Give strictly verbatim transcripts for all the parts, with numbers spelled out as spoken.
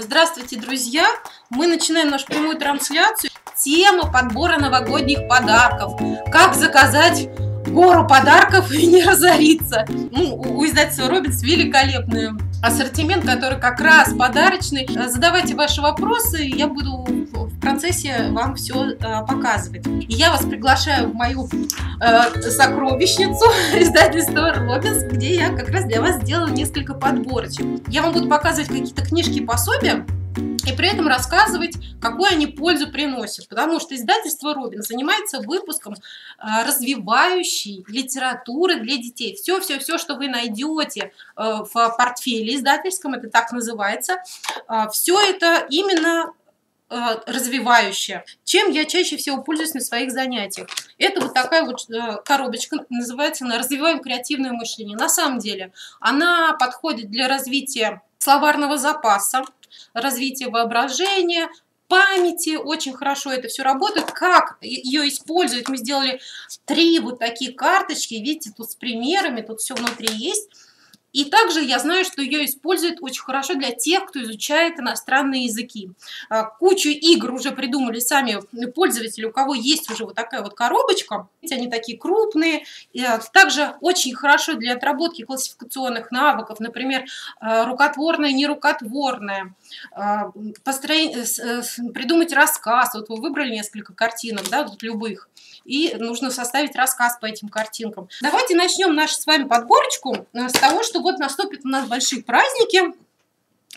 Здравствуйте, друзья! Мы начинаем нашу прямую трансляцию. Тема подбора новогодних подарков. Как заказать гору подарков и не разориться. Ну, у издательства «Робинс» великолепный ассортимент, который как раз подарочный. Задавайте ваши вопросы, я буду в процессе вам все показывать. И я вас приглашаю в мою э, сокровищницу издательства «Робинс», где я как раз для вас сделала несколько подборочек. Я вам буду показывать какие-то книжки и пособия, и при этом рассказывать, какую они пользу приносят. Потому что издательство «Робинс» занимается выпуском развивающей литературы для детей. Все-все-все, что вы найдете в портфеле издательском, это так называется, все это именно развивающее. Чем я чаще всего пользуюсь на своих занятиях? Это вот такая вот коробочка, называется она «Развиваем креативное мышление». На самом деле она подходит для развития словарного запаса, развитие воображения, памяти. Очень хорошо это все работает. Как ее использовать? Мы сделали три вот такие карточки. Видите, тут с примерами, тут все внутри есть. И также я знаю, что ее используют очень хорошо для тех, кто изучает иностранные языки. Кучу игр уже придумали сами пользователи, у кого есть уже вот такая вот коробочка. Они такие крупные. Также очень хорошо для отработки классификационных навыков. Например, рукотворное, нерукотворное. Придумать рассказ. Вот вы выбрали несколько картинок, да, вот любых. И нужно составить рассказ по этим картинкам. Давайте начнем нашу с вами подборочку с того, что вот наступят у нас большие праздники.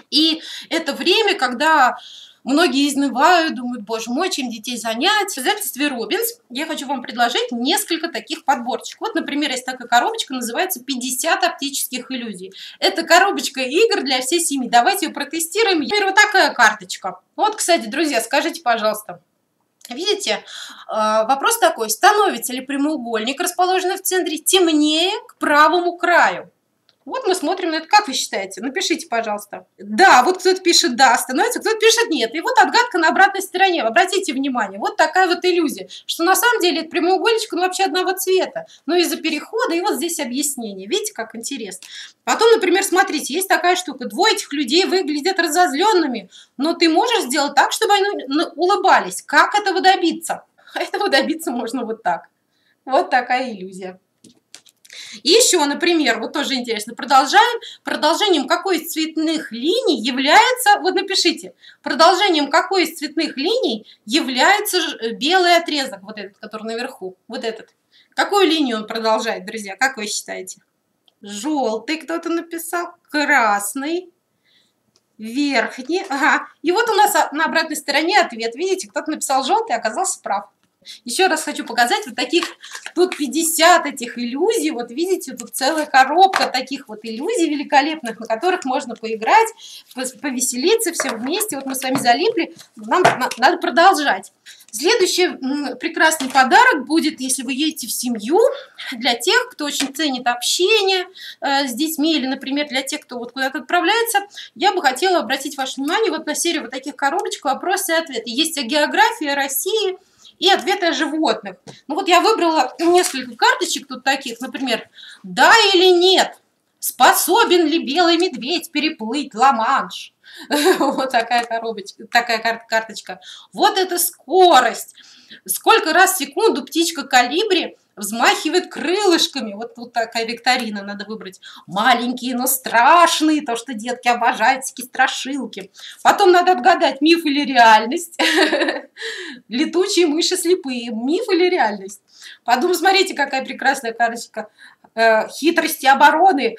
И это время, когда многие изнывают, думают, боже мой, чем детей занять. В издательстве «Робинс» я хочу вам предложить несколько таких подборчиков. Вот, например, есть такая коробочка, называется «пятьдесят оптических иллюзий». Это коробочка игр для всей семьи. Давайте ее протестируем. Теперь вот такая карточка. Вот, кстати, друзья, скажите, пожалуйста. Видите, вопрос такой: становится ли прямоугольник, расположенный в центре, темнее к правому краю? Вот мы смотрим на это. Как вы считаете? Напишите, пожалуйста. Да, вот кто-то пишет «да», становится, кто-то пишет «нет». И вот отгадка на обратной стороне. Обратите внимание, вот такая вот иллюзия, что на самом деле это прямоугольничек, ну, вообще одного цвета. Но из-за перехода, и вот здесь объяснение. Видите, как интересно. Потом, например, смотрите, есть такая штука. Двое этих людей выглядят разозленными, но ты можешь сделать так, чтобы они улыбались. Как этого добиться? Этого добиться можно вот так. Вот такая иллюзия. И еще, например, вот тоже интересно, продолжаем. Продолжением какой из цветных линий является, вот напишите, продолжением какой из цветных линий является белый отрезок, вот этот, который наверху, вот этот. Какую линию он продолжает, друзья, как вы считаете? Желтый кто-то написал, красный, верхний, ага. И вот у нас на обратной стороне ответ, видите, кто-то написал желтый, оказался прав. Еще раз хочу показать вот таких, тут пятьдесят этих иллюзий, вот видите, тут целая коробка таких вот иллюзий великолепных, на которых можно поиграть, повеселиться все вместе. Вот мы с вами залипли, нам надо продолжать. Следующий прекрасный подарок будет, если вы едете в семью, для тех, кто очень ценит общение с детьми, или, например, для тех, кто вот куда-то отправляется. Я бы хотела обратить ваше внимание вот на серию вот таких коробочек «Вопросы и ответы». Есть о географии, о России и ответы о животных. Ну вот я выбрала несколько карточек тут таких, например, «Да или нет? Способен ли белый медведь переплыть Ла-Манш?» Вот такая коробочка, такая карточка. Вот это скорость. Сколько раз в секунду птичка колибри взмахивает крылышками. Вот тут такая викторина, надо выбрать. Маленькие, но страшные, то, что детки обожают, всякие страшилки. Потом надо отгадать, миф или реальность. Летучие мыши слепые, миф или реальность. Потом, смотрите, какая прекрасная карточка. Хитрости обороны.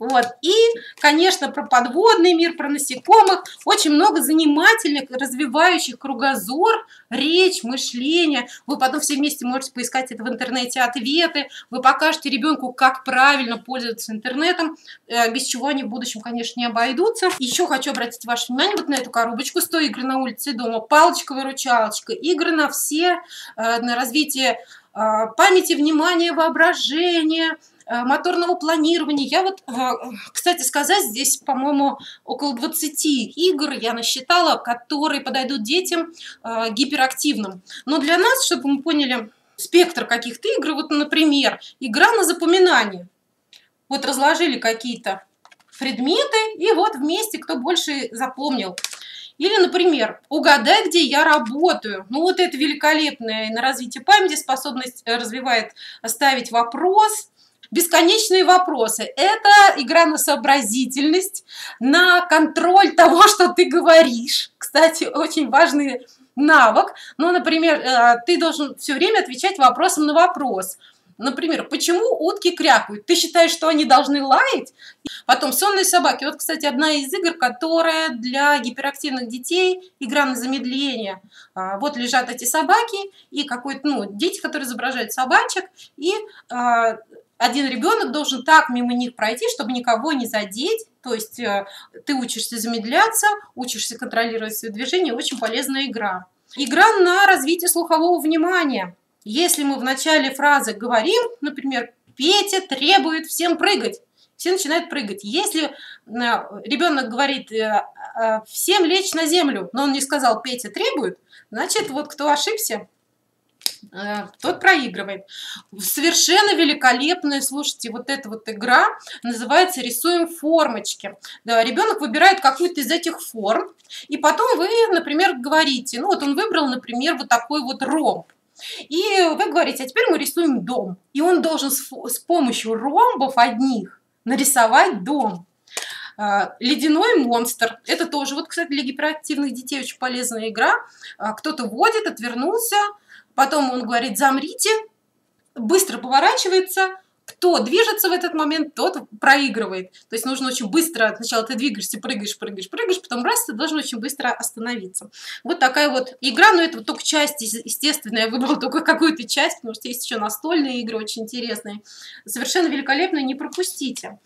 Вот. И, конечно, про подводный мир, про насекомых. Очень много занимательных, развивающих кругозор, речь, мышление. Вы потом все вместе можете поискать это в интернете, ответы. Вы покажете ребенку, как правильно пользоваться интернетом, без чего они в будущем, конечно, не обойдутся. Еще хочу обратить ваше внимание вот на эту коробочку «сто игр на улице дома», палочка-выручалочка, игры на все, на развитие памяти, внимания, воображения, моторного планирования. Я вот, кстати сказать, здесь, по-моему, около двадцати игр я насчитала, которые подойдут детям гиперактивным. Но для нас, чтобы мы поняли спектр каких-то игр, вот, например, игра на запоминание. Вот разложили какие-то предметы, и вот вместе кто больше запомнил. Или, например, угадай, где я работаю. Ну вот это великолепное на развитие памяти, способность развивает ставить вопрос. Бесконечные вопросы. Это игра на сообразительность, на контроль того, что ты говоришь. Кстати, очень важный навык. Ну, например, ты должен все время отвечать вопросом на вопрос. Например, почему утки крякают? Ты считаешь, что они должны лаять? Потом сонные собаки. Вот, кстати, одна из игр, которая для гиперактивных детей, игра на замедление. Вот лежат эти собаки, и какой-то, ну, дети, которые изображают собачек, и а, один ребенок должен так мимо них пройти, чтобы никого не задеть. То есть ты учишься замедляться, учишься контролировать свои движения. Очень полезная игра. Игра на развитие слухового внимания. Если мы в начале фразы говорим, например, Петя требует всем прыгать, все начинают прыгать. Если ребенок говорит всем лечь на землю, но он не сказал Петя требует, значит, вот кто ошибся, тот проигрывает. Совершенно великолепная, слушайте, вот эта вот игра называется «Рисуем формочки». Да, ребенок выбирает какую-то из этих форм, и потом вы, например, говорите, ну вот он выбрал, например, вот такой вот ромб. И вы говорите, а теперь мы рисуем дом. И он должен с, с помощью ромбов одних нарисовать дом. Ледяной монстр. Это тоже, вот, кстати, для гиперактивных детей очень полезная игра. Кто-то водит, отвернулся, потом он говорит, замрите, быстро поворачивается. Кто движется в этот момент, тот проигрывает. То есть нужно очень быстро, сначала ты двигаешься, прыгаешь, прыгаешь, прыгаешь, потом раз, ты должен очень быстро остановиться. Вот такая вот игра, но это вот только часть, естественно, я выбрала только какую-то часть, потому что есть еще настольные игры очень интересные. Совершенно великолепные, не пропустите.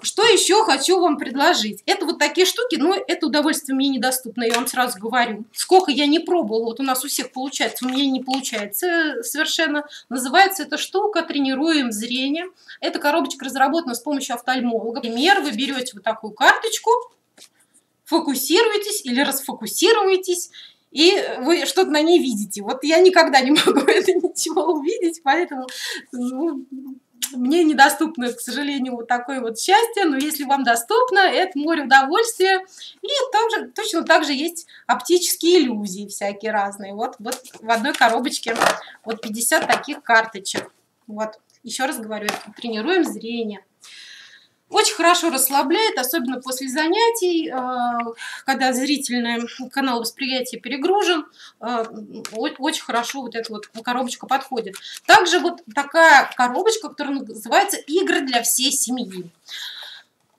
Что еще хочу вам предложить? Это вот такие штуки, но это удовольствие мне недоступно, я вам сразу говорю. Сколько я не пробовала, вот у нас у всех получается, у меня не получается совершенно. Называется эта штука «Тренируем зрение». Эта коробочка разработана с помощью офтальмолога. Например, вы берете вот такую карточку, фокусируетесь или расфокусируетесь, и вы что-то на ней видите. Вот я никогда не могу это ничего увидеть, поэтому... Ну, мне недоступно, к сожалению, вот такое вот счастье, но если вам доступно, это море удовольствия. И также, точно так же есть оптические иллюзии всякие разные. Вот, вот в одной коробочке вот пятьдесят таких карточек. Вот, еще раз говорю, тренируем зрение. Очень хорошо расслабляет, особенно после занятий, когда зрительный канал восприятия перегружен, очень хорошо вот эта вот коробочка подходит. Также вот такая коробочка, которая называется «Игры для всей семьи».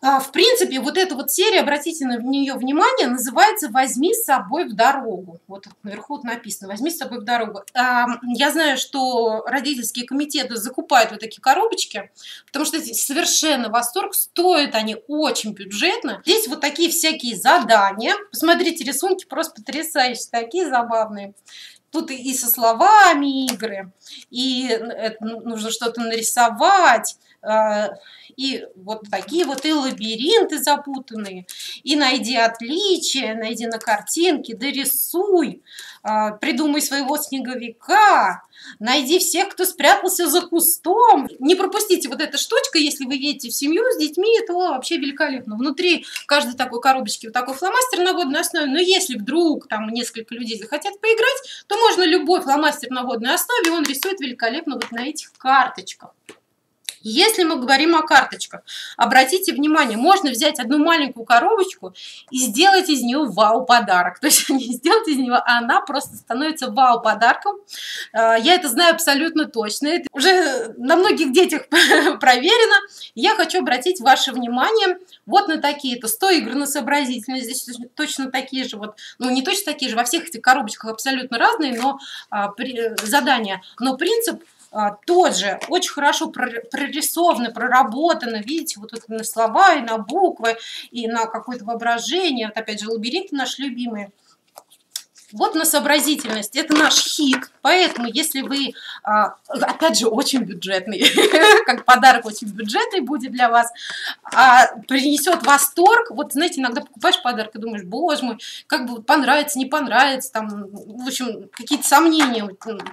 В принципе, вот эта вот серия, обратите на нее внимание, называется «Возьми с собой в дорогу». Вот наверху вот написано «Возьми с собой в дорогу». Я знаю, что родительские комитеты закупают вот такие коробочки, потому что здесь совершенно восторг, стоят они очень бюджетно. Здесь вот такие всякие задания. Посмотрите, рисунки просто потрясающие, такие забавные. Тут и со словами игры, и нужно что-то нарисовать, и вот такие вот и лабиринты запутанные, и найди отличия, найди на картинке, дорисуй, придумай своего снеговика, найди всех, кто спрятался за кустом. Не пропустите вот эта штучка, если вы едете в семью с детьми, то вообще великолепно. Внутри каждой такой коробочки вот такой фломастер на водной основе, но если вдруг там несколько людей захотят поиграть, то можно любой фломастер на водной основе, он рисует великолепно вот на этих карточках. Если мы говорим о карточках, обратите внимание, можно взять одну маленькую коробочку и сделать из нее вау-подарок. То есть не сделать из нее, а она просто становится вау-подарком. Я это знаю абсолютно точно. Это уже на многих детях проверено. Я хочу обратить ваше внимание вот на такие-то сто игр на сообразительность. Здесь точно такие же, вот, ну не точно такие же, во всех этих коробочках абсолютно разные, но а, при, задания. Но принцип... тот же, очень хорошо прорисовано, проработано, видите, вот тут на слова и на буквы, и на какое-то воображение, вот опять же лабиринты наши любимые. Вот на сообразительность, это наш хит, поэтому если вы, опять же, очень бюджетный, как подарок очень бюджетный будет для вас, принесет восторг, вот знаете, иногда покупаешь подарок и думаешь, боже мой, как бы понравится, не понравится, там, в общем, какие-то сомнения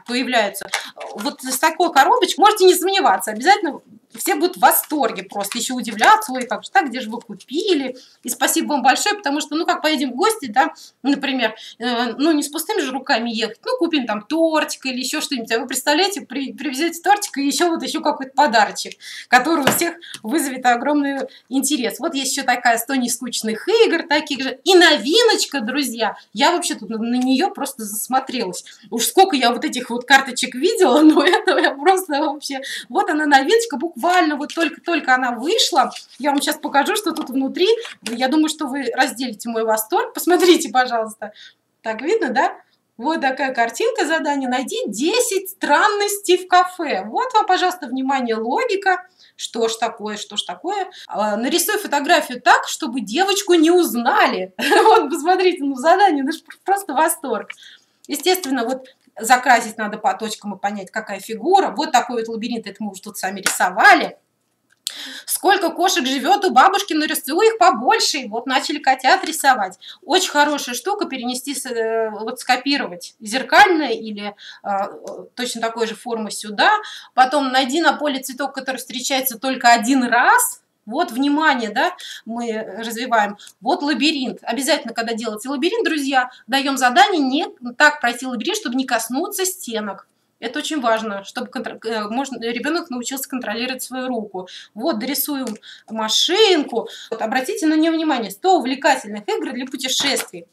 появляются. Вот с такой коробочкой можете не сомневаться, обязательно все будут в восторге просто, еще удивляться, ой, как же так, где же вы купили, и спасибо вам большое, потому что, ну, как поедем в гости, да, например, э, ну, не с пустыми же руками ехать, ну, купим там тортик или еще что-нибудь, а вы представляете, при, привезете тортик и еще вот еще какой-то подарочек, который у всех вызовет огромный интерес. Вот есть еще такая сто нескучных игр, таких же, и новиночка, друзья, я вообще тут на нее просто засмотрелась, уж сколько я вот этих вот карточек видела, но этого я просто вообще, вот она новиночка, буквально Буквально вот только-только она вышла. Я вам сейчас покажу, что тут внутри. Я думаю, что вы разделите мой восторг. Посмотрите, пожалуйста. Так видно, да? Вот такая картинка, задание. Найди десять странностей в кафе. Вот вам, пожалуйста, внимание, логика. Что ж такое, что ж такое. А, нарисуй фотографию так, чтобы девочку не узнали. Вот, посмотрите, ну задание, ну просто восторг. Естественно, вот... Закрасить надо по точкам и понять, какая фигура. Вот такой вот лабиринт, это мы уже тут сами рисовали. Сколько кошек живет у бабушки, нарисуй их побольше. И вот начали котят рисовать. Очень хорошая штука перенести, вот скопировать зеркальное или э, точно такой же формы сюда. Потом найди на поле цветок, который встречается только один раз. Вот, внимание, да, мы развиваем. Вот лабиринт. Обязательно, когда делаете лабиринт, друзья, даем задание не так пройти лабиринт, чтобы не коснуться стенок. Это очень важно, чтобы контр... Можно... ребенок научился контролировать свою руку. Вот, дорисуем машинку. Вот, обратите на нее внимание. сто увлекательных игр для путешествий.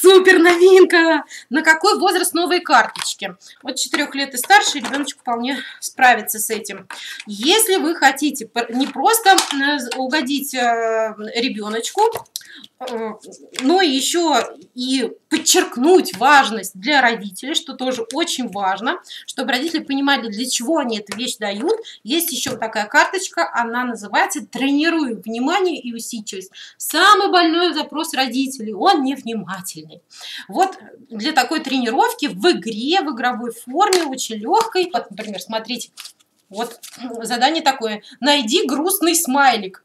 Супер новинка! На какой возраст новые карточки? От четырёх лет и старше ребеночек вполне справится с этим. Если вы хотите не просто угодить ребеночку, но еще и подчеркнуть важность для родителей, что тоже очень важно, чтобы родители понимали, для чего они эту вещь дают. Есть еще такая карточка, она называется «Тренируем внимание и усидчивость». Самый больной запрос родителей, он невнимательный. Вот для такой тренировки в игре, в игровой форме, очень легкой. Вот, например, смотрите, вот задание такое «Найди грустный смайлик».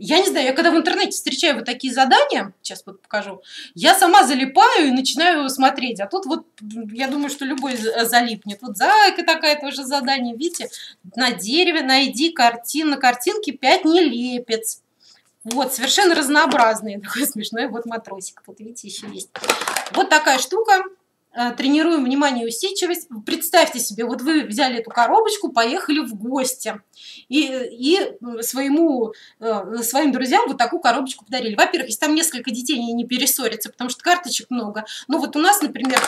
Я не знаю, я когда в интернете встречаю вот такие задания, сейчас вот покажу, я сама залипаю и начинаю смотреть. А тут вот, я думаю, что любой залипнет. Вот зайка такая тоже задание, видите? На дереве найди картин, на картинке пять нелепец. Вот, совершенно разнообразные. Такой смешной вот матросик. Вот видите, еще есть. Вот такая штука. Тренируем внимание и усидчивость. Представьте себе, вот вы взяли эту коробочку, поехали в гости. И, и своему, своим друзьям вот такую коробочку подарили. Во-первых, если там несколько детей, они не перессорятся, потому что карточек много. Ну вот у нас, например...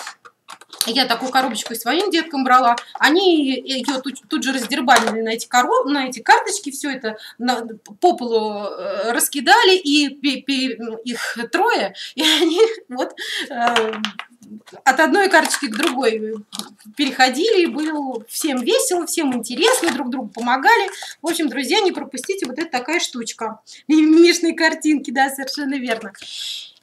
Я такую коробочку и своим деткам брала. Они ее тут, тут же раздербанили на эти, короб, на эти карточки, все это на, по полу э, раскидали, и пи, пи, их трое, и они вот э, от одной карточки к другой переходили, и было всем весело, всем интересно, друг другу помогали. В общем, друзья, не пропустите, вот это такая штучка. Мимишные картинки, да, совершенно верно.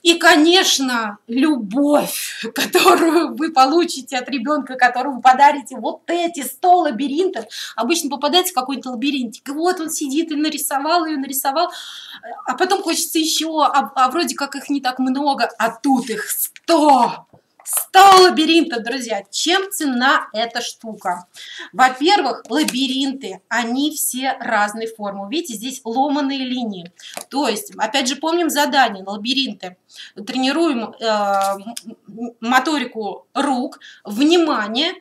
И, конечно, любовь, которую вы получите от ребенка, которому подарите вот эти сто лабиринтов. Обычно попадается в какой-то лабиринтик. И вот он сидит и нарисовал ее, нарисовал. А потом хочется еще, а, а вроде как их не так много, а тут их сто. сто лабиринтов, друзья. Чем ценна эта штука? Во-первых, лабиринты, они все разной формы. Видите, здесь ломаные линии. То есть, опять же, помним задание на лабиринты. Тренируем э, моторику рук, внимание,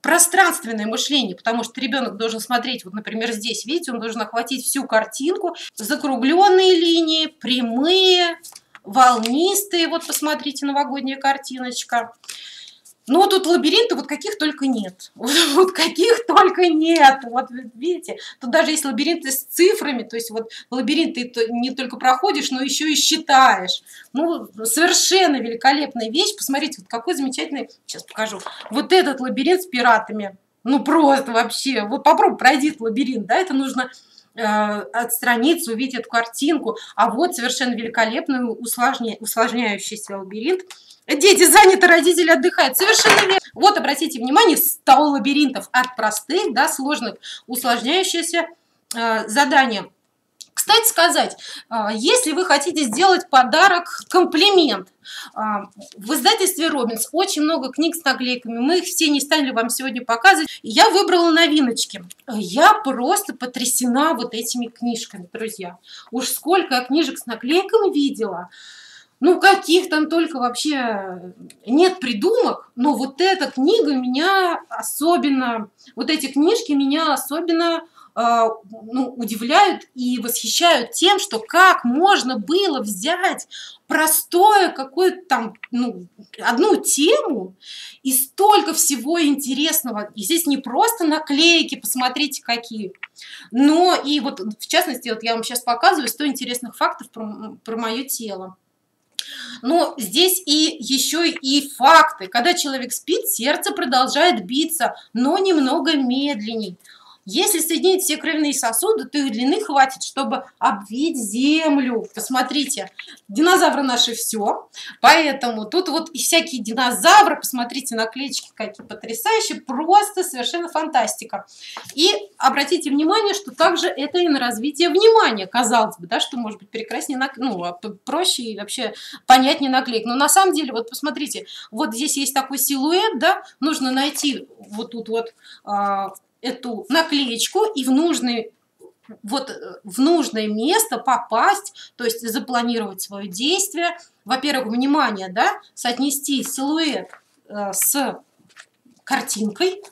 пространственное мышление, потому что ребенок должен смотреть, вот, например, здесь, видите, он должен охватить всю картинку. Закругленные линии, прямые, волнистые, вот посмотрите, новогодняя картиночка. Но тут лабиринты вот каких только нет. Вот, вот каких только нет. Вот видите, тут даже есть лабиринты с цифрами, то есть вот лабиринт ты не только проходишь, но еще и считаешь. Ну, совершенно великолепная вещь. Посмотрите, вот какой замечательный, сейчас покажу, вот этот лабиринт с пиратами. Ну просто вообще, вот попробуй пройди лабиринт, да, это нужно... от страницы увидит картинку, а вот совершенно великолепный усложня... усложняющийся лабиринт. Дети заняты, родители отдыхают. Совершенно верно. Вот, обратите внимание, сто лабиринтов от простых до сложных, усложняющиеся э, задания. К Кстати сказать, если вы хотите сделать подарок, комплимент, в издательстве «Робинс» очень много книг с наклейками. Мы их все не стали вам сегодня показывать. Я выбрала новиночки. Я просто потрясена вот этими книжками, друзья. Уж сколько я книжек с наклейками видела. Ну, каких там только вообще нет придумок, но вот эта книга меня особенно, вот эти книжки меня особенно э, ну, удивляют и восхищают тем, что как можно было взять простое какую-то там, ну, одну тему и столько всего интересного. И здесь не просто наклейки, посмотрите какие, но и вот, в частности, вот я вам сейчас показываю сто интересных фактов про, про мое тело. Но здесь и еще и факты. Когда человек спит, сердце продолжает биться, но немного медленней. Если соединить все кровяные сосуды, то их длины хватит, чтобы обвить землю. Посмотрите, динозавры наши все. Поэтому тут вот и всякие динозавры, посмотрите, наклеечки какие потрясающие. Просто совершенно фантастика. И обратите внимание, что также это и на развитие внимания. Казалось бы, да, что может быть прекраснее, ну, проще и вообще понятнее наклеек. Но на самом деле, вот посмотрите, вот здесь есть такой силуэт, да, нужно найти вот тут вот эту наклеечку и в нужный, вот, в нужное место попасть, то есть запланировать свое действие. Во-первых, внимание, да, соотнести силуэт э, с картинкой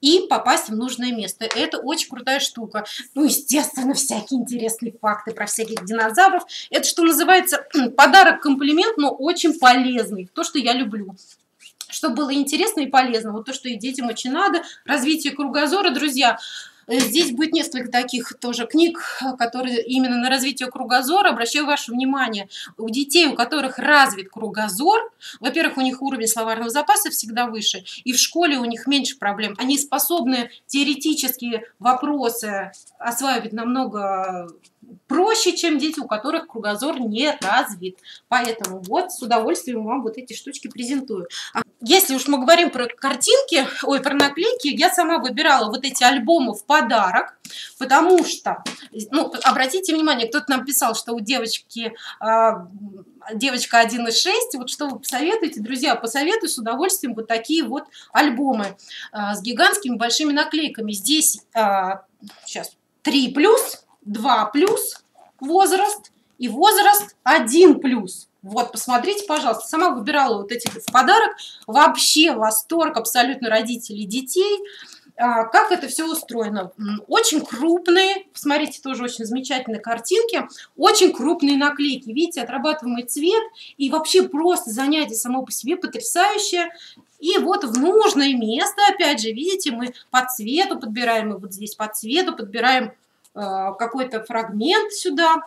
и попасть в нужное место. Это очень крутая штука. Ну, естественно, всякие интересные факты про всяких динозавров. Это, что называется, подарок-комплимент, но очень полезный, то, что я люблю. Чтобы было интересно и полезно, вот то, что и детям очень надо, развитие кругозора, друзья. Здесь будет несколько таких тоже книг, которые именно на развитие кругозора. Обращаю ваше внимание, у детей, у которых развит кругозор, во-первых, у них уровень словарного запаса всегда выше, и в школе у них меньше проблем. Они способны теоретические вопросы осваивать намного проще, чем дети, у которых кругозор не развит. Поэтому вот с удовольствием вам вот эти штучки презентую. Если уж мы говорим про картинки, ой, про наклейки, я сама выбирала вот эти альбомы в подарок, потому что, ну, обратите внимание, кто-то нам писал, что у девочки, э, девочка один и шесть, вот что вы посоветуете, друзья, посоветую с удовольствием вот такие вот альбомы э, с гигантскими большими наклейками. Здесь э, сейчас три плюс, два плюс возраст и возраст один плюс. Вот, посмотрите, пожалуйста, сама выбирала вот эти в подарок. Вообще восторг абсолютно родителей детей. А, как это все устроено? Очень крупные, посмотрите, тоже очень замечательные картинки, очень крупные наклейки. Видите, отрабатываемый цвет. И вообще просто занятие само по себе потрясающее. И вот в нужное место, опять же, видите, мы по цвету подбираем, и вот здесь по цвету подбираем э, какой-то фрагмент сюда.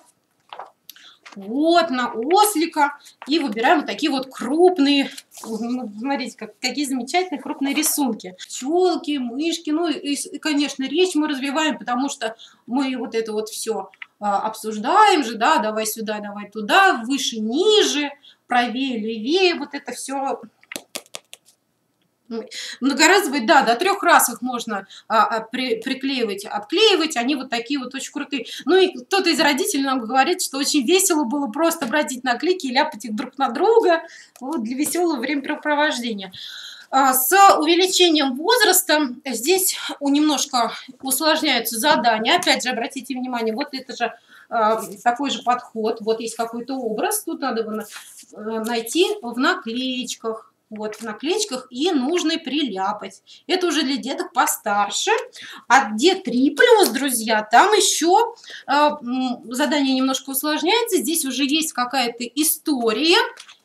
Вот, на ослика. И выбираем вот такие вот крупные, смотрите, как, какие замечательные крупные рисунки. Пчелки, мышки, ну и, и, конечно, речь мы развиваем, потому что мы вот это вот все а, обсуждаем же, да, давай сюда, давай туда, выше, ниже, правее, левее, вот это все. Многоразовые, да, до трех раз их можно а, а, при, приклеивать, отклеивать, они вот такие вот очень крутые. Ну и кто-то из родителей нам говорит, что очень весело было просто брать эти наклейки и ляпать их друг на друга, вот, для веселого времяпрепровождения. А, с увеличением возраста здесь немножко усложняются задания. Опять же, обратите внимание, вот это же а, такой же подход, вот есть какой-то образ, тут надо его найти в наклеечках. Вот, в наклеечках и нужно приляпать. Это уже для деток постарше. А где три плюс, друзья, там еще э, задание немножко усложняется. Здесь уже есть какая-то история.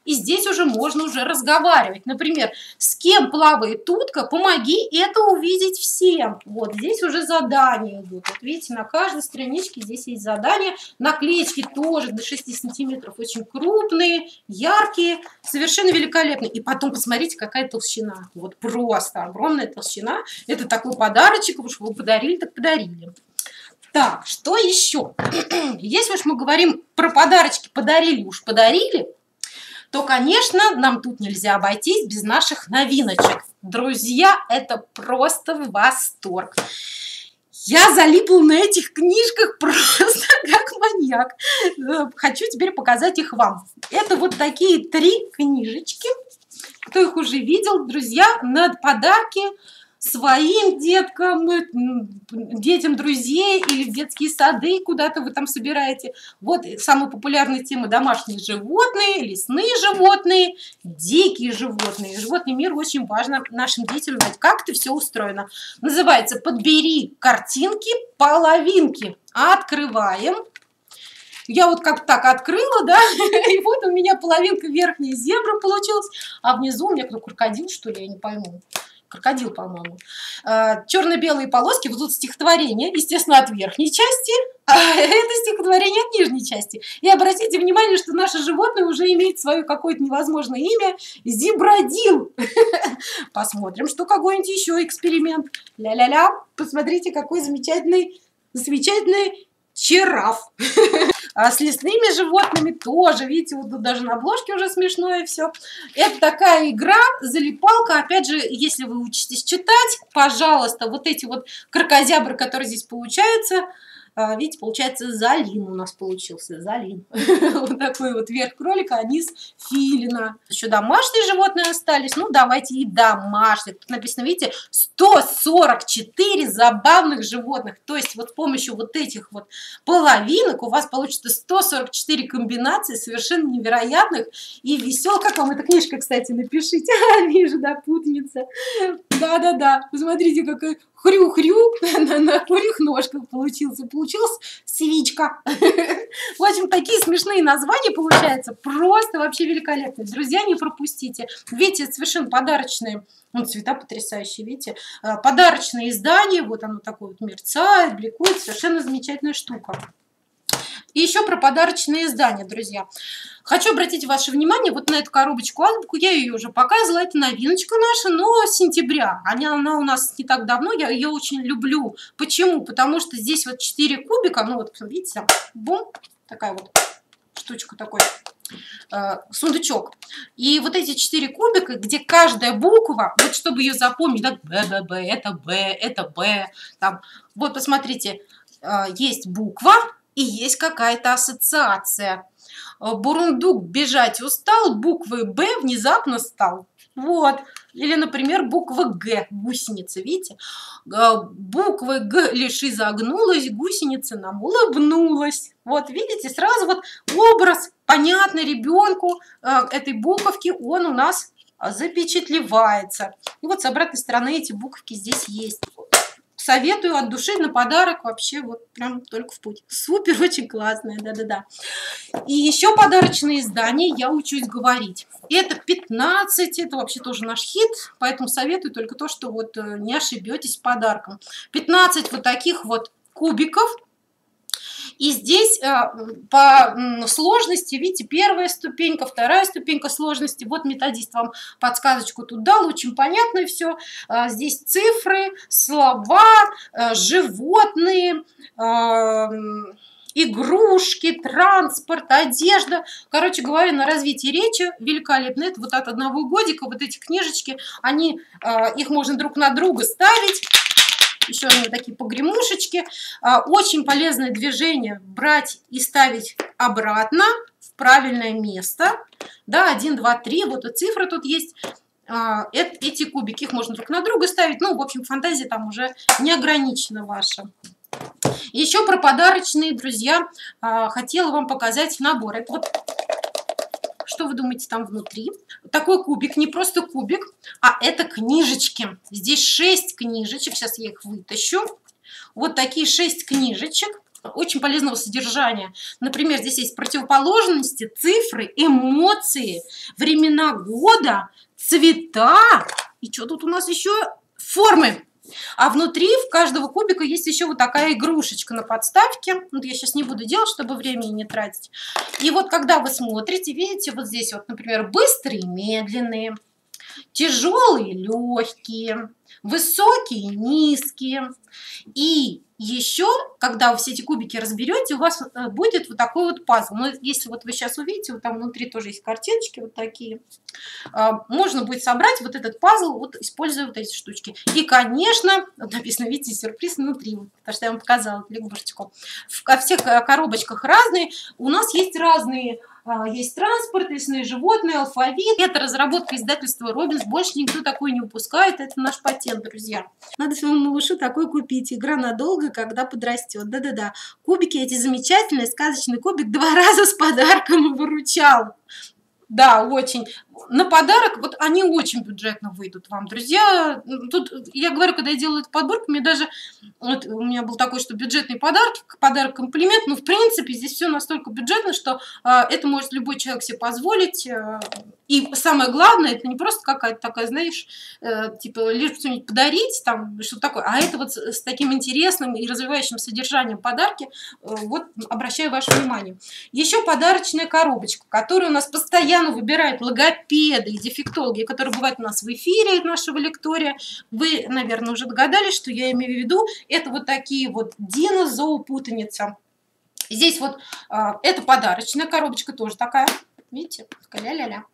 И здесь уже можно уже разговаривать. Например, с кем плавает утка, помоги это увидеть всем. Вот здесь уже задания идут. Вот видите, на каждой страничке здесь есть задания. Наклеечки тоже до шести сантиметров очень крупные, яркие, совершенно великолепные. И потом посмотрите, какая толщина. Вот просто огромная толщина. Это такой подарочек, уж вы подарили, так подарили. Так, что еще? Если уж мы говорим про подарочки, подарили, уж подарили, то, конечно, нам тут нельзя обойтись без наших новиночек. Друзья, это просто восторг. Я залипла на этих книжках просто как маньяк. Хочу теперь показать их вам. Это вот такие три книжечки. Кто их уже видел, друзья, на подарки своим деткам, детям друзей или в детские сады куда-то вы там собираете. Вот самые популярные темы: домашние животные, лесные животные, дикие животные. Животный мир очень важно нашим детям знать, как это все устроено. Называется «Подбери картинки, половинки». Открываем. Я вот как-то так открыла, да, и вот у меня половинка верхней зебры получилась, а внизу у меня кто-то крокодил, что ли, я не пойму. Крокодил, по-моему. Черно-белые полоски. Вот тут стихотворение, естественно, от верхней части, а это стихотворение от нижней части. И обратите внимание, что наше животное уже имеет свое какое-то невозможное имя — Зебрадил. Посмотрим, что какой-нибудь еще эксперимент. Ля-ля-ля. Посмотрите, какой замечательный, замечательный жираф. А с лесными животными тоже, видите, вот тут даже на обложке уже смешное все. Это такая игра, залипалка. Опять же, если вы учитесь читать, пожалуйста, вот эти вот кракозябры, которые здесь получаются, видите, получается Залин у нас получился, Залин. Вот такой вот верх кролика, а низ филина. Еще домашние животные остались, ну давайте и домашних. Тут написано, видите, сто сорок четыре забавных животных. То есть вот с помощью вот этих вот половинок у вас получится сто сорок четыре комбинации совершенно невероятных и веселых. Как вам эта книжка, кстати, напишите. Вижу, да, путаница. Да-да-да, посмотрите, какой хрю-хрю на курьих ножках получился. Получилась свечка. В общем, такие смешные названия получаются. Просто вообще великолепно. Друзья, не пропустите. Видите, это совершенно подарочные. Вон цвета потрясающие, видите. Подарочное издание. Вот оно такое вот мерцает, бликует. Совершенно замечательная штука. И еще про подарочные издания, друзья. Хочу обратить ваше внимание вот на эту коробочку-азбуку. Я ее уже показывала. Это новиночка наша, но с сентября. Она, она у нас не так давно. Я ее очень люблю. Почему? Потому что здесь вот четыре кубика. Ну вот, видите, бум. Такая вот штучка, такой э, сундучок. И вот эти четыре кубика, где каждая буква, вот чтобы ее запомнить, да, Б, Б, Б, это Б, это Б. Там. Вот, посмотрите, э, есть буква. И есть какая-то ассоциация. Бурундук бежать устал, буквы Б внезапно стал. Вот. Или, например, буква Г, гусеница, видите? Буквы Г лишь изогнулась, гусеница нам улыбнулась. Вот, видите, сразу вот образ, понятный ребенку этой буковки, он у нас запечатлевается. И вот с обратной стороны эти буковки здесь есть. Советую от души на подарок, вообще вот прям только в путь. Супер, очень классная, да-да-да. И еще подарочное издание «Я учусь говорить». Это пятнадцать, это вообще тоже наш хит, поэтому советую только то, что вот не ошибетесь подарком. пятнадцать вот таких вот кубиков. И здесь по сложности, видите, первая ступенька, вторая ступенька сложности. Вот методист вам подсказочку тут дал, очень понятно все. Здесь цифры, слова, животные, игрушки, транспорт, одежда. Короче говоря, на развитие речи великолепно. Это вот от одного годика вот эти книжечки, они, их можно друг на друга ставить. Еще такие погремушечки. Очень полезное движение — брать и ставить обратно в правильное место. Да, один, два, три. Вот и цифры тут есть. Эти кубики, их можно друг на друга ставить. Ну, в общем, фантазия там уже не ограничена ваша. Еще про подарочные, друзья, хотела вам показать набор. Это вот, что вы думаете, там внутри? Такой кубик, не просто кубик, а это книжечки. Здесь шесть книжечек, сейчас я их вытащу. Вот такие шесть книжечек очень полезного содержания. Например, здесь есть противоположности, цифры, эмоции, времена года, цвета. И что тут у нас еще? Формы. А внутри в каждого кубика есть еще вот такая игрушечка на подставке. Вот я сейчас не буду делать, чтобы времени не тратить. И вот когда вы смотрите, видите, вот здесь вот, например, быстрые, медленные, тяжелые, легкие, высокие, низкие. И еще, когда вы все эти кубики разберете, у вас будет вот такой вот пазл. Но если вот вы сейчас увидите, вот там внутри тоже есть картиночки вот такие, можно будет собрать вот этот пазл, вот используя вот эти штучки. И, конечно, вот написано, видите, сюрприз внутри, потому что я вам показала лягушечку. Во всех коробочках разные. У нас есть разные. Есть транспорт, лесные животные, алфавит. Это разработка издательства «Робинс». Больше никто такой не упускает. Это наш патент, друзья. Надо своему малышу такой купить. Игра надолго, когда подрастет. Да-да-да. Кубики эти замечательные. Сказочный кубик два раза с подарком выручал. Да, очень. На подарок, вот они очень бюджетно выйдут вам, друзья. Тут, я говорю, когда я делаю эту подборку, мне даже, вот у меня был такой, что бюджетный подарок, подарок-комплимент, но в принципе здесь все настолько бюджетно, что э, это может любой человек себе позволить. Э, и самое главное, это не просто какая-то такая, знаешь, э, типа, лишь что-нибудь подарить, там, что-то такое, а это вот с, с таким интересным и развивающим содержанием подарки, э, вот обращаю ваше внимание. Еще подарочная коробочка, которую у нас постоянно выбирают логопед, логопеды и дефектологи, которые бывают у нас в эфире нашего лектория. Вы, наверное, уже догадались, что я имею в виду. Это вот такие вот динозоопутаница. Здесь вот э, это подарочная коробочка тоже такая. Видите? Ля-ля-ля.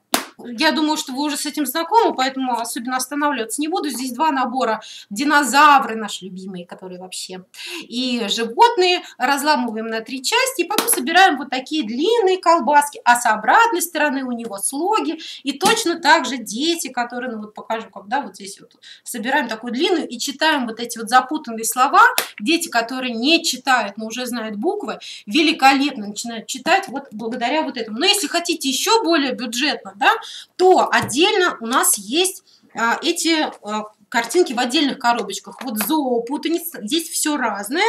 Я думаю, что вы уже с этим знакомы, поэтому особенно останавливаться не буду. Здесь два набора. Динозавры наши любимые, которые вообще. И животные разламываем на три части. И потом собираем вот такие длинные колбаски. А с обратной стороны у него слоги. И точно так же дети, которые, ну вот покажу, когда вот здесь вот собираем такую длинную и читаем вот эти вот запутанные слова. Дети, которые не читают, но уже знают буквы, великолепно начинают читать вот благодаря вот этому. Но если хотите еще более бюджетно, да, то отдельно у нас есть а, эти а, картинки в отдельных коробочках. Вот зоопутаница, здесь все разное,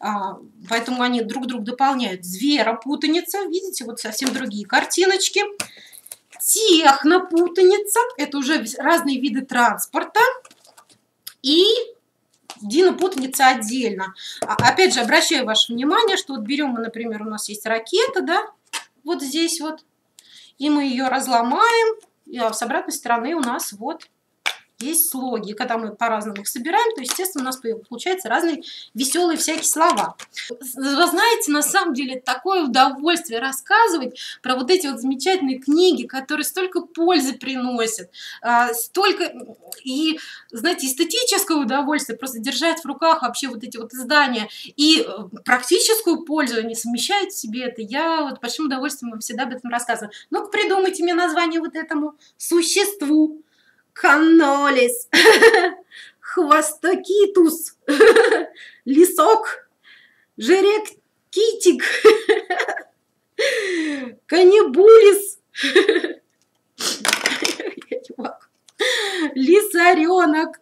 а, поэтому они друг друга дополняют. Зверопутаница, видите, вот совсем другие картиночки. Технопутаница, это уже разные виды транспорта. И динопутаница отдельно. А, опять же, обращаю ваше внимание, что вот берем мы, например, у нас есть ракета, да, вот здесь вот. И мы ее разломаем, и с обратной стороны у нас вот есть слоги. Когда мы по-разному их собираем, то, естественно, у нас получаются разные веселые всякие слова. Вы знаете, на самом деле, такое удовольствие рассказывать про вот эти вот замечательные книги, которые столько пользы приносят, столько и, знаете, эстетическое удовольствие просто держать в руках вообще вот эти вот издания и практическую пользу они совмещают в себе это. Я вот большим удовольствием вам всегда об этом рассказываю. Ну-ка, придумайте мне название вот этому существу. Канолис, хвостокитус, лисок, жерек-китик, каннибулис, лисаренок.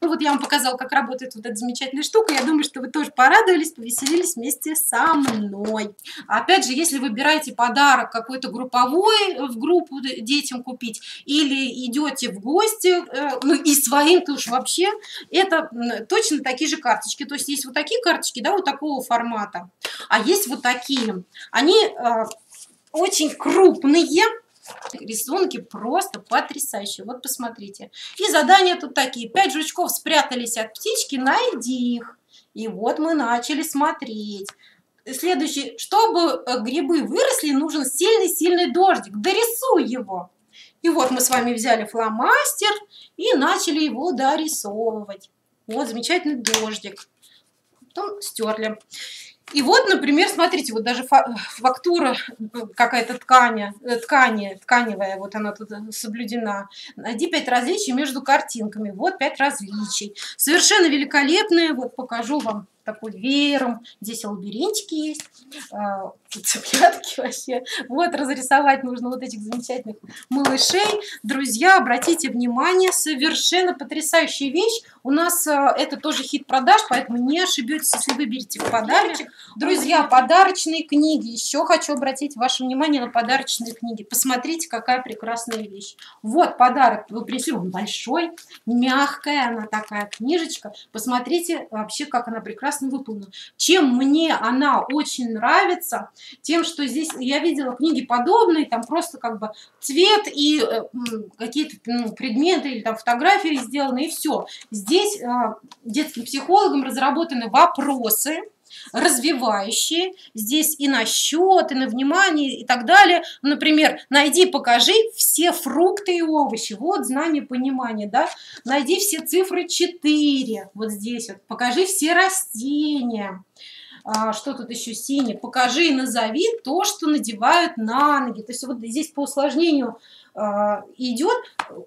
Вот я вам показала, как работает вот эта замечательная штука. Я думаю, что вы тоже порадовались, повеселились вместе со мной. Опять же, если выбираете подарок какой-то групповой, в группу детям купить, или идете в гости, ну и своим-то уж вообще, это точно такие же карточки. То есть есть вот такие карточки, да, вот такого формата. А есть вот такие. Они э, очень крупные. Рисунки просто потрясающие. Вот посмотрите. И задания тут такие. Пять жучков спрятались от птички, найди их. И вот мы начали смотреть. Следующий. Чтобы грибы выросли, нужен сильный-сильный дождик. Дорисуй его. И вот мы с вами взяли фломастер и начали его дорисовывать. Вот замечательный дождик. Потом стерли. И вот, например, смотрите, вот даже фактура какая-то ткани, ткани, тканевая, вот она тут соблюдена. Найди пять различий между картинками. Вот пять различий. Совершенно великолепные. Вот покажу вам такой веером. Здесь лабиринтики есть. Цыплятки вообще. Вот разрисовать нужно вот этих замечательных малышей. Друзья, обратите внимание, совершенно потрясающая вещь. У нас это тоже хит продаж, поэтому не ошибетесь, если выберете подарочек. Друзья, подарочные книги. Еще хочу обратить ваше внимание на подарочные книги. Посмотрите, какая прекрасная вещь. Вот подарок. Вы принесли, он большой, мягкая она такая книжечка. Посмотрите вообще, как она прекрасно выполнена. Чем мне она очень нравится, Тем, что здесь я видела книги подобные, там просто как бы цвет и э, какие-то ну, предметы или там фотографии сделаны, и все. Здесь э, детским психологам разработаны вопросы, развивающие, здесь и на счет, и на внимание, и так далее. Например, найди, покажи все фрукты и овощи. Вот знание, понимание, да? Найди все цифры четыре. Вот здесь вот. Покажи все растения. А, что тут еще синее? Покажи и назови то, что надевают на ноги. То есть вот здесь по усложнению идет,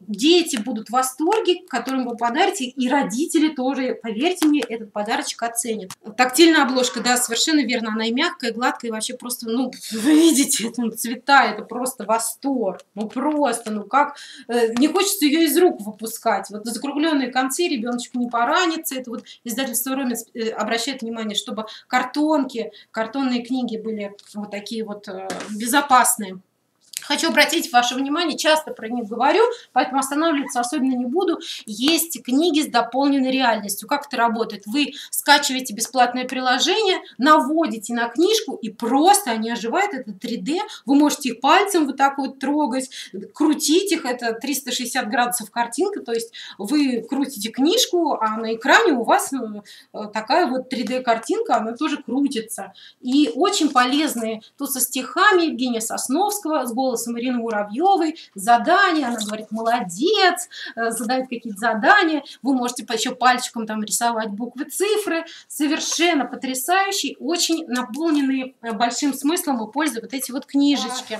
дети будут в восторге, которым вы подарите, и родители тоже, поверьте мне, этот подарочек оценят. Тактильная обложка, да, совершенно верно, она и мягкая, и гладкая, и вообще просто, ну, вы видите, это цвета, это просто восторг, ну просто, ну как, не хочется ее из рук выпускать, вот закругленные концы, ребеночку не поранится, это вот издательство Робинс обращает внимание, чтобы картонки, картонные книги были вот такие вот безопасные. Хочу обратить ваше внимание, часто про них говорю, поэтому останавливаться особенно не буду. Есть книги с дополненной реальностью. Как это работает? Вы скачиваете бесплатное приложение, наводите на книжку, и просто они оживают. Это три дэ. Вы можете их пальцем вот так вот трогать, крутить их. Это триста шестьдесят градусов картинка. То есть вы крутите книжку, а на экране у вас такая вот три дэ картинка, она тоже крутится. И очень полезные. Тут со стихами Евгения Сосновского, с голосом Марины Муравьевой, задания, она говорит, молодец, задает какие-то задания, вы можете еще пальчиком там рисовать буквы, цифры, совершенно потрясающий, очень наполненные большим смыслом и пользой вот эти вот книжечки.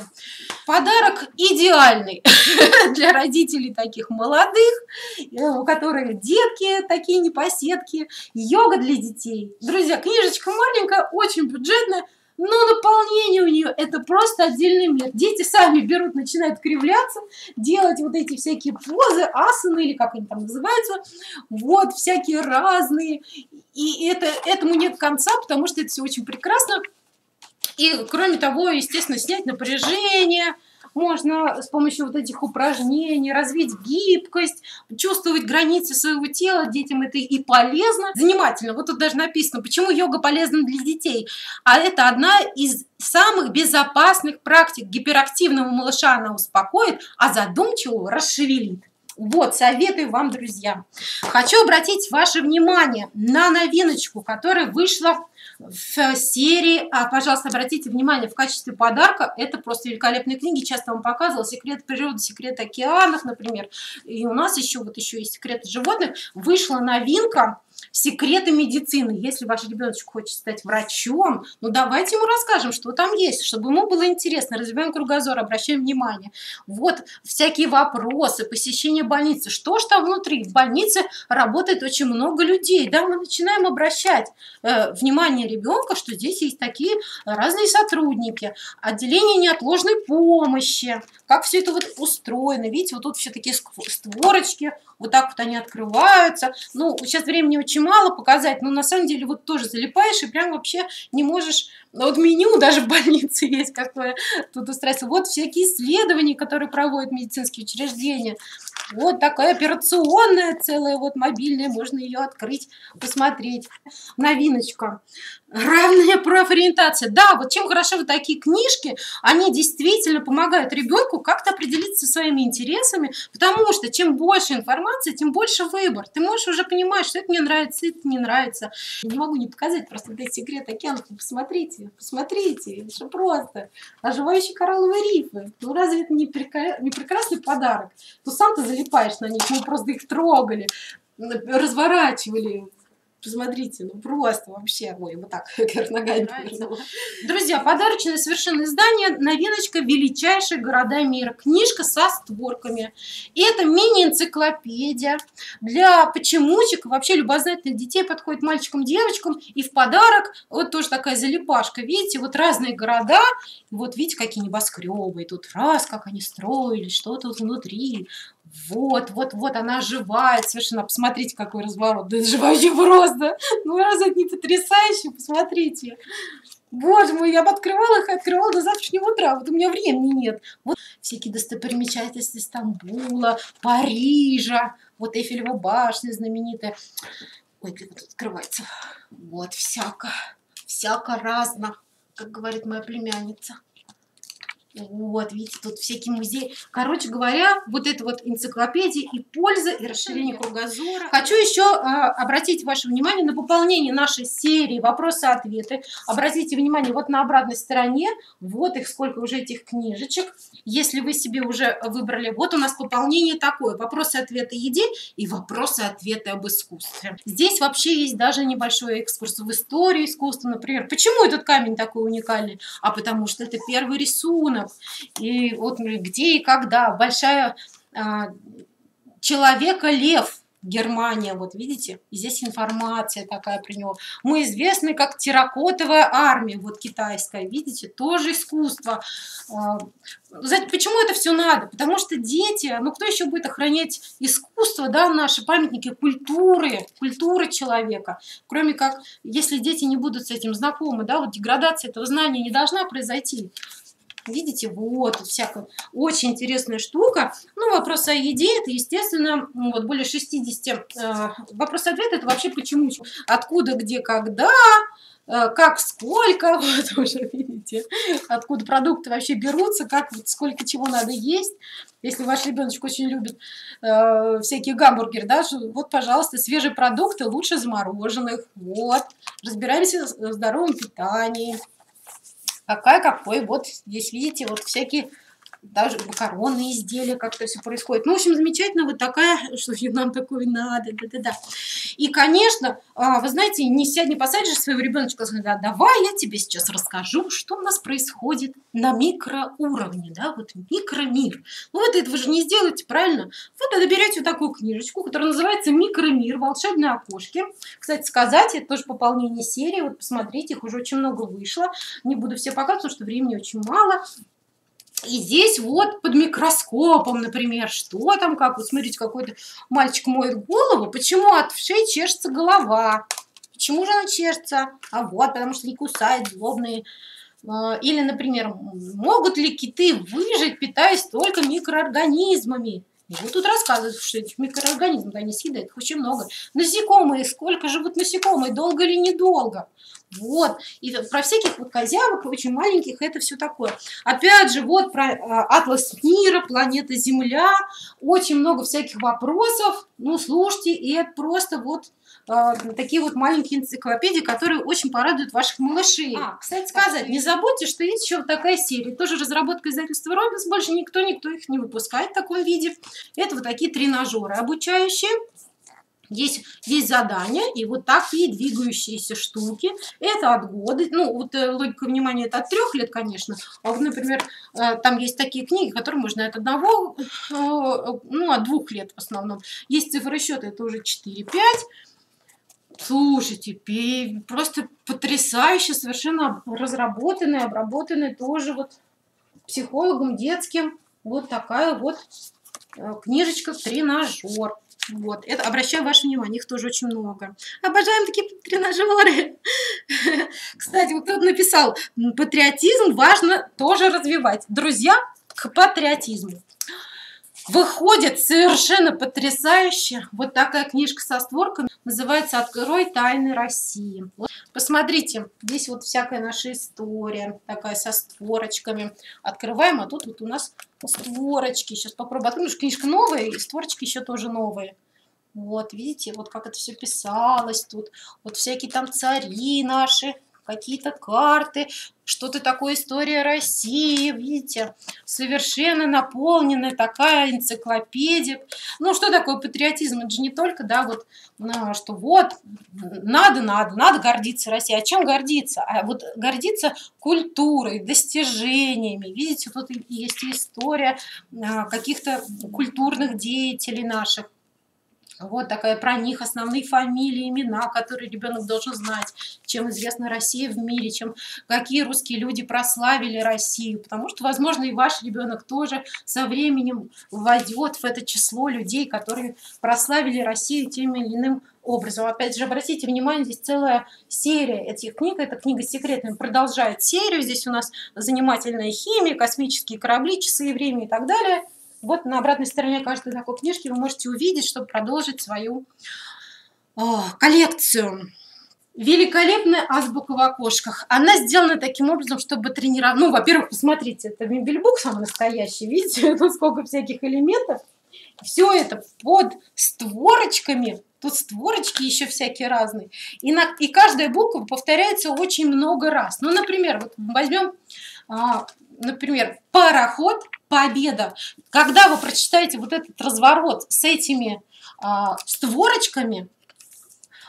Подарок идеальный для родителей таких молодых, у которых детки такие непоседки, йога для детей. Друзья, книжечка маленькая, очень бюджетная, но наполнение у нее это просто отдельный мир. Дети сами берут, начинают кривляться, делать вот эти всякие позы, асаны или как они там называются, вот всякие разные. И это, этому нет конца, потому что это все очень прекрасно. И кроме того, естественно, снять напряжение можно с помощью вот этих упражнений, развить гибкость, чувствовать границы своего тела. Детям это и полезно. Занимательно. Вот тут даже написано, почему йога полезна для детей. А это одна из самых безопасных практик. Гиперактивного малыша она успокоит, а задумчивого расшевелит. Вот, советую вам, друзья. Хочу обратить ваше внимание на новиночку, которая вышла в серии, а, пожалуйста, обратите внимание, в качестве подарка, это просто великолепные книги, часто вам показывала, «Секреты природы», «Секреты океанов», например, и у нас еще, вот еще есть «Секреты животных», вышла новинка «Секреты медицины». Если ваш ребеночек хочет стать врачом, ну давайте ему расскажем, что там есть, чтобы ему было интересно. Развиваем кругозор, обращаем внимание. Вот всякие вопросы, посещение больницы. Что ж там внутри? В больнице работает очень много людей. Да, мы начинаем обращать э, внимание ребенка, что здесь есть такие разные сотрудники. Отделение неотложной помощи. Как все это вот устроено. Видите, вот тут все такие створочки. Вот так вот они открываются. Ну, сейчас времени очень мало показать, но на самом деле вот тоже залипаешь и прям вообще не можешь. Вот меню даже в больнице есть, какое тут устраивается. Вот всякие исследования, которые проводят медицинские учреждения. Вот такая операционная целая, вот мобильная, можно ее открыть, посмотреть. Новиночка. Равная профориентация. Да, вот чем хороши вот такие книжки, они действительно помогают ребенку как-то определиться со своими интересами, потому что чем больше информации, тем больше выбор. Ты можешь уже понимать, что это мне нравится, это не нравится. Не могу не показать просто вот эти «Секреты океанов». Посмотрите, посмотрите, это же просто. Оживающие коралловые рифы. Ну разве это не прекрасный подарок? Ну сам-то залипаешь на них, мы просто их трогали, разворачивали. Посмотрите, ну просто вообще, ой, вот так, как ногами. Друзья, подарочное совершенно издание, новиночка «Величайшие города мира». Книжка со створками. И это мини-энциклопедия для почемучек, вообще любознательных детей, подходит мальчикам, девочкам. И в подарок вот тоже такая залипашка. Видите, вот разные города. Вот видите, какие небоскребы. И тут раз, как они строили, что тут внутри. Вот, вот, вот, она оживает совершенно. Посмотрите, какой разворот. Да, оживающий просто. Да? Ну, раз это не потрясающе, посмотрите. Боже мой, я бы открывала их и открывала до завтрашнего утра. Вот у меня времени нет. Вот всякие достопримечательности Стамбула, Парижа. Вот Эйфелева башня знаменитая. Ой, как тут открывается. Вот всяко, всяко разно. как говорит моя племянница. Вот, видите, тут всякие музеи. Короче говоря, вот это вот энциклопедия и польза, и расширение кругозора. Хочу еще э, обратить ваше внимание на пополнение нашей серии «Вопросы-ответы». Обратите внимание, вот на обратной стороне, вот их сколько уже этих книжечек. Если вы себе уже выбрали, вот у нас пополнение такое. «Вопросы-ответы о еде» и «Вопросы-ответы об искусстве». Здесь вообще есть даже небольшой экскурс в историю искусства, например. Почему этот камень такой уникальный? А потому что это первый рисунок. И вот где и когда. Большая а, человека-лев, Германия, вот видите, здесь информация такая про него. Мы известны как Терракотовая армия, вот китайская, видите, тоже искусство. А, знаете, почему это все надо? Потому что дети, ну кто еще будет охранять искусство, да, наши памятники культуры, культуры человека, кроме как, если дети не будут с этим знакомы, да, вот деградация этого знания не должна произойти. Видите, вот, всякая очень интересная штука. Ну, вопрос о еде, это, естественно, вот более шестидесяти. Э, вопрос-ответ, это вообще почему, откуда, где, когда, э, как, сколько, вот уже видите, откуда продукты вообще берутся, как, вот, сколько чего надо есть. Если ваш ребеночек очень любит э, всякие гамбургеры, да, вот, пожалуйста, свежие продукты лучше замороженных. Вот, разбираемся в здоровом питании. Какая, какой, вот здесь видите, вот всякие даже макаронные изделия, как-то все происходит. Ну, в общем, замечательно, вот такая, что нам такое надо, да-да-да. И, конечно, вы знаете, не сядь, не посадишь своего ребеночка, да, давай я тебе сейчас расскажу, что у нас происходит на микроуровне, да, вот микромир. Ну, вот это вы же не сделаете, правильно? Вот вы берете вот такую книжечку, которая называется «Микромир. Волшебные окошки». Кстати сказать, это тоже пополнение серии, вот посмотрите, их уже очень много вышло. Не буду все показывать, потому что времени очень мало. И здесь вот под микроскопом, например, что там, как, вот смотрите, какой-то мальчик моет голову, почему от вшей чешется голова, почему же она чешется, а вот, потому что не кусает злобные, или, например, могут ли киты выжить, питаясь только микроорганизмами. И вот тут рассказывают, что этих микроорганизмов, они съедают, их очень много. Насекомые, сколько живут насекомые, долго или недолго. Вот, и про всяких вот козявок, очень маленьких, это все такое. Опять же, вот про атлас мира, планета Земля, очень много всяких вопросов. Ну, слушайте, и это просто вот э, такие вот маленькие энциклопедии, которые очень порадуют ваших малышей. А, кстати сказать, не забудьте, что есть еще вот такая серия, тоже разработка издательства «Робинс», больше никто, никто их не выпускает в таком виде. Это вот такие тренажеры обучающие. Есть, есть задания и вот такие двигающиеся штуки. Это от года. Ну, вот логика внимания это от трех лет, конечно. А вот, например, там есть такие книги, которые можно от одного, ну, от двух лет в основном. Есть цифры счета, это уже четыре-пять. Слушайте, просто потрясающе совершенно разработанные, обработанные тоже вот психологом детским. Вот такая вот книжечка-тренажер. Вот, это обращаю ваше внимание, их тоже очень много. Обожаем такие тренажеры. Кстати, вот кто-то написал, патриотизм важно тоже развивать. Друзья, к патриотизму. Выходит совершенно потрясающе вот такая книжка со створками. Называется «Открой тайны России». Вот. Посмотрите, здесь вот всякая наша история, такая со створочками. Открываем, а тут вот у нас створочки. Сейчас попробую открыть. Книжка новая, и створочки еще тоже новые. Вот, видите, вот как это все писалось тут. Вот всякие там цари наши, какие-то карты, что-то такое история России, видите, совершенно наполненная такая энциклопедия. Ну, что такое патриотизм? Это же не только, да, вот, что вот, надо, надо, надо гордиться Россией. А чем гордиться? А вот гордиться культурой, достижениями. Видите, тут есть история каких-то культурных деятелей наших. Вот такая про них, основные фамилии, имена, которые ребенок должен знать, чем известна Россия в мире, чем какие русские люди прославили Россию. Потому что, возможно, и ваш ребенок тоже со временем войдет в это число людей, которые прославили Россию тем или иным образом. Опять же, обратите внимание, здесь целая серия этих книг. Эта книга «Секреты» продолжает серию. Здесь у нас занимательная химия, космические корабли, часы времени и так далее. Вот на обратной стороне каждой такой книжки вы можете увидеть, чтобы продолжить свою э, коллекцию. Великолепная азбука в окошках. Она сделана таким образом, чтобы тренировать. Ну, во-первых, посмотрите, это мебельбук самый настоящий. Видите, тут сколько всяких элементов. Все это под створочками. Тут створочки еще всякие разные. И, на... И каждая буква повторяется очень много раз. Ну, например, вот возьмем, а, например, пароход, победа. Когда вы прочитаете вот этот разворот с этими а, створочками,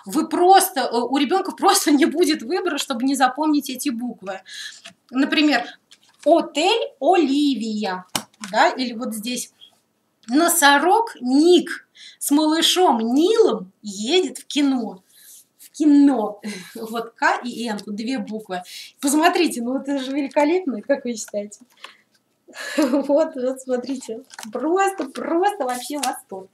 вы просто, у ребенка просто не будет выбора, чтобы не запомнить эти буквы. Например, отель Оливия, да, или вот здесь носорог Ник с малышом Нилом едет в кино. В кино. Вот К и Н, тут две буквы. Посмотрите, ну это же великолепно, как вы считаете? Вот, вот смотрите, просто, просто вообще восторг.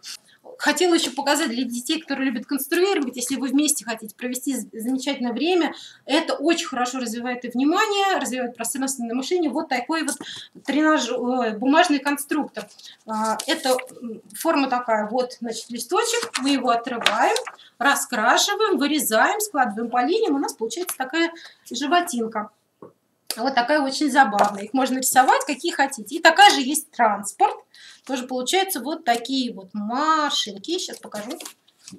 Хотела еще показать для детей, которые любят конструировать, если вы вместе хотите провести замечательное время, это очень хорошо развивает и внимание, развивает пространственное мышление. Вот такой вот тренаж... бумажный конструктор. Это форма такая, вот, значит, листочек, мы его отрываем, раскрашиваем, вырезаем, складываем по линиям, у нас получается такая животинка. Вот такая очень забавная. Их можно рисовать, какие хотите. И такая же есть транспорт. Тоже получаются вот такие вот машинки. Сейчас покажу.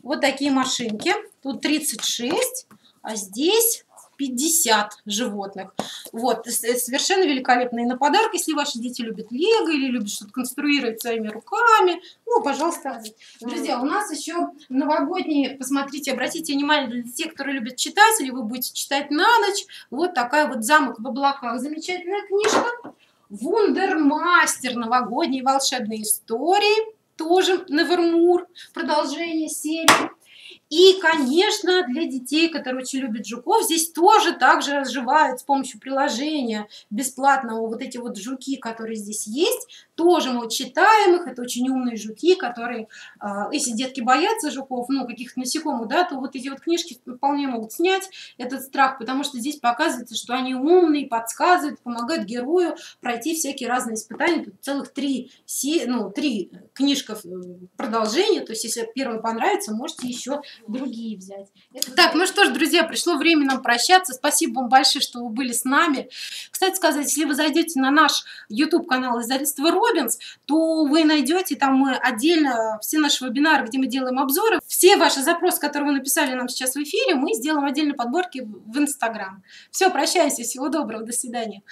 Вот такие машинки. Тут тридцать шесть, а здесь пятьдесят животных. Вот. Совершенно великолепные на подарок. Если ваши дети любят лего или любят что-то конструировать своими руками, ну, пожалуйста. Друзья, у нас еще новогодние, посмотрите, обратите внимание, для тех, которые любят читать, или вы будете читать на ночь. Вот такая вот «Замок в облаках». Замечательная книжка. «Вундермастер. Новогодние волшебные истории». Тоже «Невермур». Продолжение серии. И, конечно, для детей, которые очень любят жуков, здесь тоже также разживают с помощью приложения бесплатного вот эти вот жуки, которые здесь есть. Тоже мы читаем их, это очень умные жуки, которые, если детки боятся жуков, ну, каких-то насекомых, да, то вот эти вот книжки вполне могут снять этот страх, потому что здесь показывается, что они умные, подсказывают, помогают герою пройти всякие разные испытания. Тут целых три, ну, три книжка продолжения, то есть если первая понравится, можете еще... другие взять. Это... Так, ну что ж, друзья, пришло время нам прощаться. Спасибо вам большое, что вы были с нами. Кстати сказать, если вы зайдете на наш YouTube-канал издательства Робинс, то вы найдете там мы отдельно все наши вебинары, где мы делаем обзоры. Все ваши запросы, которые вы написали нам сейчас в эфире, мы сделаем отдельно подборки в Инстаграм. Все, прощаемся, всего доброго, до свидания.